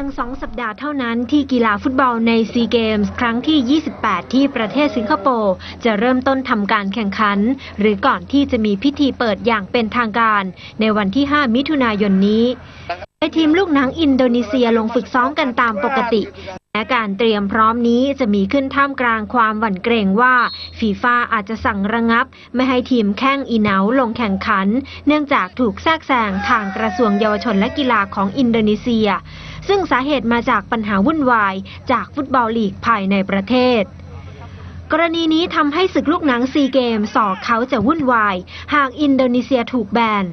ยัง2 สัปดาห์เท่านั้นที่กีฬาฟุตบอลในซีเกมส์ครั้งที่ 28 ที่ประเทศสิงคโปร์จะเริ่มต้นทำการแข่งขันหรือก่อนที่จะมีพิธีเปิดอย่างเป็นทางการในวันที่ 5 มิถุนายนนี้ทีมลูกหนังอินโดนีเซียลงฝึกซ้อมกันตามปกติและการเตรียมพร้อมนี้จะมีขึ้นท่ามกลางความหวั่นเกรงว่าฟีฟ่าอาจจะสั่งระงับไม่ให้ทีมแข้งอีเหนาลงแข่งขันเนื่องจากถูกแทรกแซงทางกระทรวงเยาวชนและกีฬาของอินโดนีเซียซึ่งสาเหตุมาจากปัญหาวุ่นวายจากฟุตบอลลีกภายในประเทศกรณีนี้ทำให้ศึกลูกหนังซีเกมส์เขาจะวุ่นวายหากอินโดนีเซียถูกแบน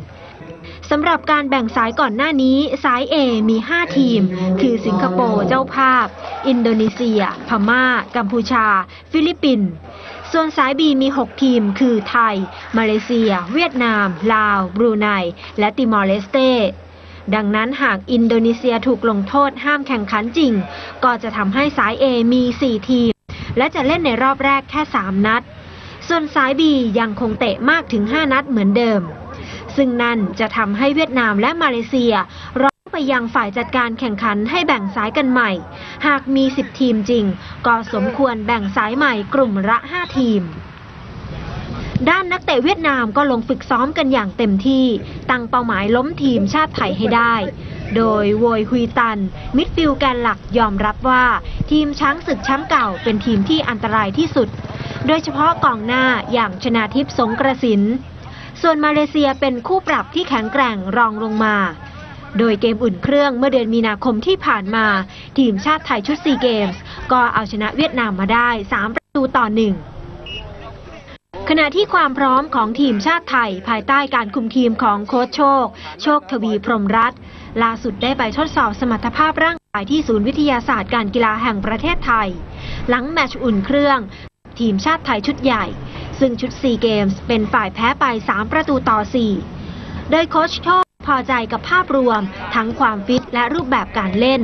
สำหรับการแบ่งสายก่อนหน้านี้สาย A มี 5 ทีมคือสิงคโปร์เจ้าภาพอินโดนีเซียพม่ากัมพูชาฟิลิปปินส์ส่วนสาย B มี 6 ทีมคือไทยมาเลเซียเวียดนามลาวบรูไนและติมอร์เลสเต้ดังนั้นหากอินโดนีเซียถูกลงโทษห้ามแข่งขันจริงก็จะทำให้สาย A มี 4 ทีมและจะเล่นในรอบแรกแค่ 3 นัดส่วนสาย B ยังคงเตะมากถึง 5 นัดเหมือนเดิมซึ่งนั่นจะทำให้เวียดนามและมาเลเซียร้องไปยังฝ่ายจัดการแข่งขันให้แบ่งสายกันใหม่หากมี 10 ทีมจริงก็สมควรแบ่งสายใหม่กลุ่มละ 5 ทีมด้านนักเตะเวียดนามก็ลงฝึกซ้อมกันอย่างเต็มที่ตั้งเป้าหมายล้มทีมชาติไทยให้ได้โดยโวยฮุยตันมิดฟิลด์แกนหลักยอมรับว่าทีมช้างศึกแชมป์เก่าเป็นทีมที่อันตรายที่สุดโดยเฉพาะกองหน้าอย่างชนาธิป สงกระสินส่วนมาเลเซียเป็นคู่ปรับที่แข็งแกร่งรองลงมาโดยเกมอุ่นเครื่องเมื่อเดือนมีนาคมที่ผ่านมาทีมชาติไทยชุดซีเกมส์ก็เอาชนะเวียดนามมาได้ 3-1ขณะที่ความพร้อมของทีมชาติไทยภายใต้การคุมทีมของโค้ชโชคทวีพรหมรัตน์ล่าสุดได้ไปทดสอบสมรรถภาพร่างกายที่ศูนย์วิทยาศาสตร์การกีฬาแห่งประเทศไทยหลังแมตช์อุ่นเครื่องทีมชาติไทยชุดใหญ่ซึ่งชุดซีเกมส์เป็นฝ่ายแพ้ไป 3-4 โดยโค้ชโชคพอใจกับภาพรวมทั้งความฟิตและรูปแบบการเล่น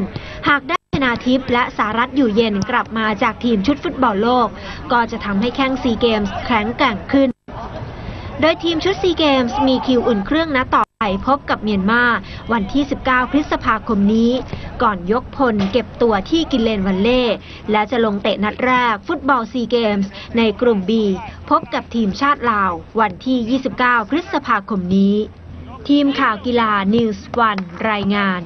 หากได้ชนาธิปและสหรัฐอยู่เย็นกลับมาจากทีมชุดฟุตบอลโลกก็จะทำให้แข่งซีเกมส์แข็งแกร่งขึ้นโดยทีมชุดซีเกมส์มีคิวอุ่นเครื่องนัดต่อไปพบกับเมียนมาวันที่ 19 พฤษภาคมนี้ก่อนยกพลเก็บตัวที่กินเลนวันเล่และจะลงเตะนัดแรกฟุตบอลซีเกมส์ในกลุ่ม B พบกับทีมชาติลาววันที่ 29 พฤษภาคมนี้ทีมข่าวกีฬา News One รายงาน